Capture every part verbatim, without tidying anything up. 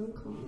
don't come.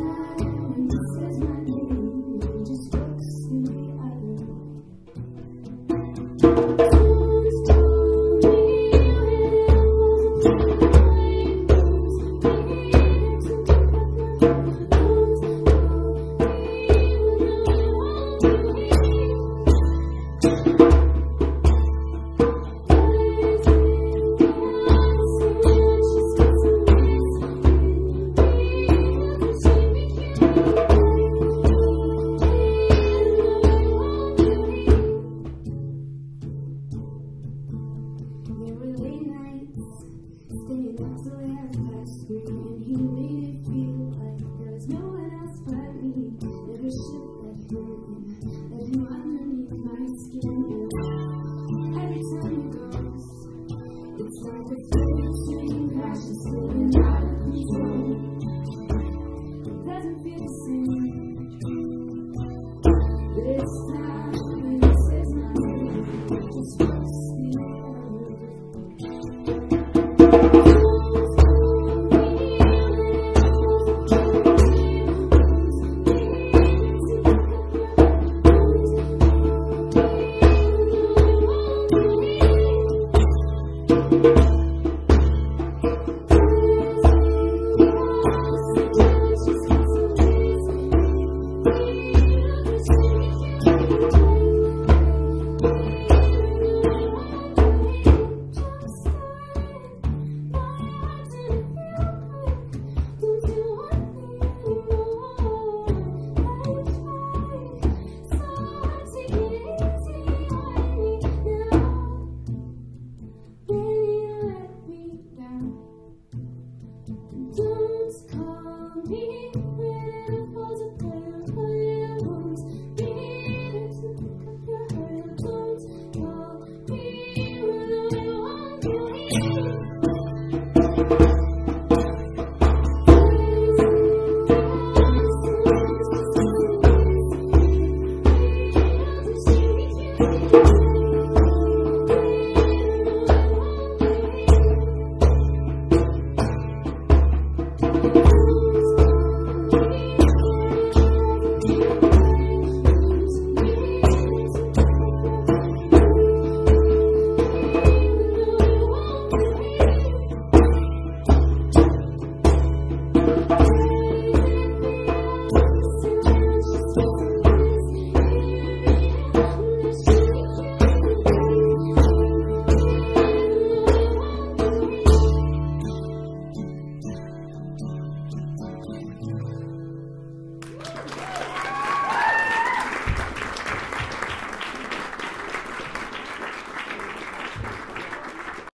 It's